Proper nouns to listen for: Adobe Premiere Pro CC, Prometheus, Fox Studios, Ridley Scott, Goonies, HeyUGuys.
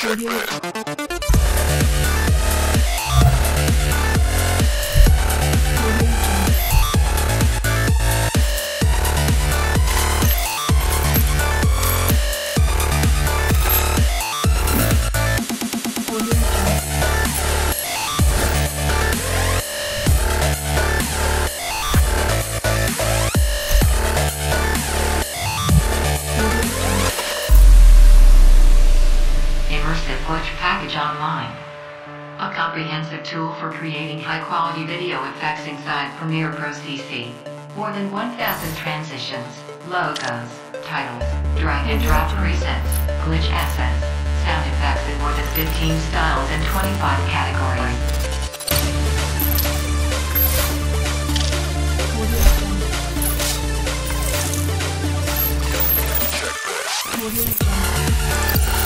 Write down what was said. Studio. Watch package online. A comprehensive tool for creating high-quality video effects inside Premiere Pro CC. More than 1,000 transitions, logos, titles, drag and drop presets, glitch assets, sound effects in more than 15 styles and 25 categories. Check this.